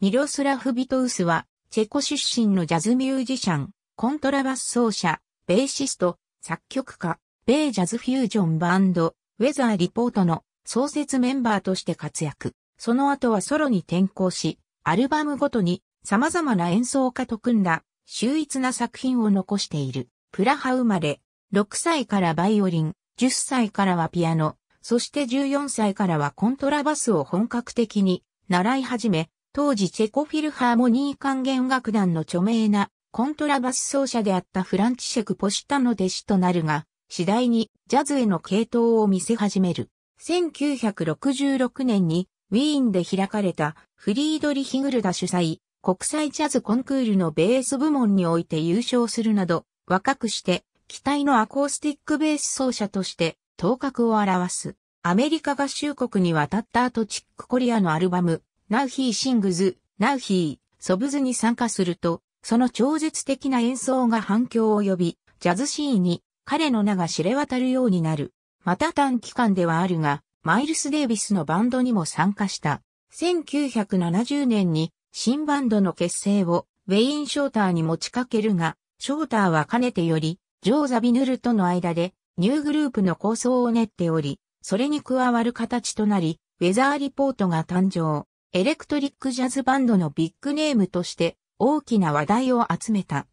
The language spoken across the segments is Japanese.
ミロスラフ・ビトウスは、チェコ出身のジャズミュージシャン、コントラバス奏者、ベーシスト、作曲家、米ジャズフュージョンバンド、ウェザーリポートの創設メンバーとして活躍。その後はソロに転向し、アルバムごとに様々な演奏家と組んだ秀逸な作品を残している。プラハ生まれ、6歳からバイオリン、10歳からはピアノ、そして14歳からはコントラバスを本格的に習い始め、当時チェコフィルハーモニー管弦楽団の著名なコントラバス奏者であったフランチシェク・ポシタの弟子となるが、次第にジャズへの系統を見せ始める。1966年にウィーンで開かれたフリードリヒ・グルダ主催国際ジャズコンクールのベース部門において優勝するなど、若くして期待のアコースティックベース奏者として頭角を現す。アメリカ合衆国に渡った後チック・コリアのアルバムNow He Sings, Now He Sobsに参加すると、その超絶的な演奏が反響を呼び、ジャズシーンに彼の名が知れ渡るようになる。また短期間ではあるが、マイルス・デイビスのバンドにも参加した。1970年に新バンドの結成をウェイン・ショーターに持ちかけるが、ショーターはかねてより、ジョー・ザ・ビヌルとの間でニューグループの構想を練っており、それに加わる形となり、ウェザー・リポートが誕生。エレクトリックジャズバンドのビッグネームとして大きな話題を集めた。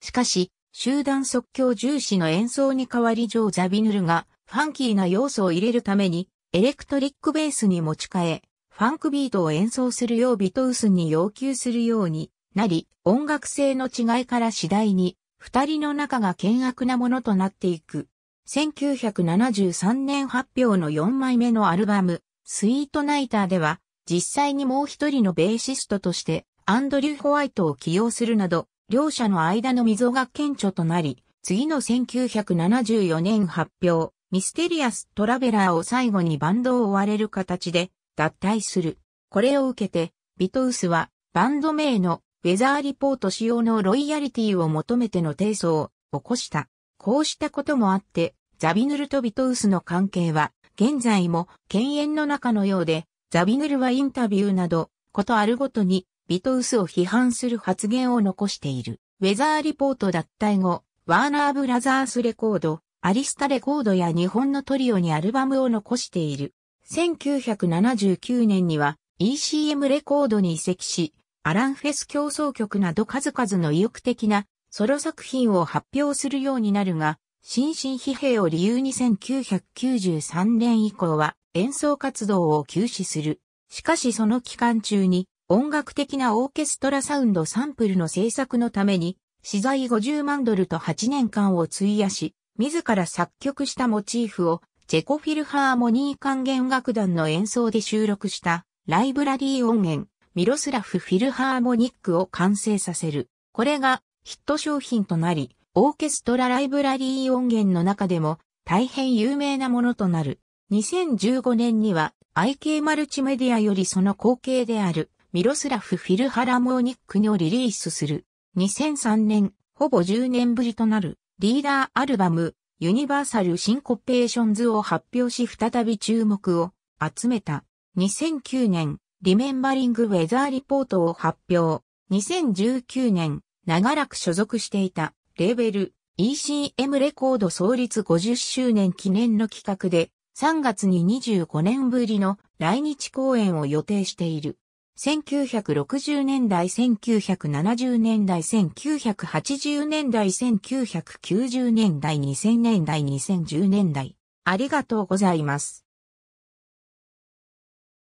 しかし、集団即興重視の演奏に代わりジョー・ザ・ビヌルがファンキーな要素を入れるためにエレクトリックベースに持ち替え、ファンクビートを演奏するようビトウスに要求するようになり、音楽性の違いから次第に二人の仲が険悪なものとなっていく。1973年発表の4枚目のアルバム、スイートナイターでは、実際にもう一人のベーシストとしてアンドリュー・ホワイトを起用するなど、両者の間の溝が顕著となり、次の1974年発表、ミステリアス・トラベラーを最後にバンドを追われる形で脱退する。これを受けて、ビトウスはバンド名のウェザーリポート使用のロイヤリティを求めての提訴を起こした。こうしたこともあって、ザビヌルとビトウスの関係は現在も犬猿の仲のようで、ザビヌルはインタビューなど、ことあるごとに、ビトウスを批判する発言を残している。ウェザーリポート脱退後、ワーナーブラザースレコード、アリスタレコードや日本のトリオにアルバムを残している。1979年には ECM レコードに移籍し、アランフェス協奏曲など数々の意欲的なソロ作品を発表するようになるが、心身疲弊を理由に1993年以降は、演奏活動を休止する。しかしその期間中に音楽的なオーケストラサウンドサンプルの制作のために資材$50万と8年間を費やし、自ら作曲したモチーフをチェコフィルハーモニー管弦楽団の演奏で収録したライブラリー音源ミロスラフ・フィルハーモニックを完成させる。これがヒット商品となり、オーケストラライブラリー音源の中でも大変有名なものとなる。2015年には IK マルチメディアよりその後継であるミロスラフ・フィルハーモニックをリリースする。2003年、ほぼ10年ぶりとなるリーダーアルバムユニバーサル・シンコペーションズを発表し再び注目を集めた。2009年、リメンバリング・ウェザー・リポートを発表。2019年、長らく所属していたレーベル ECM レコード創立50周年記念の企画で、3月に25年ぶりの来日公演を予定している。1960年代、1970年代、1980年代、1990年代、2000年代、2010年代。ありがとうございます。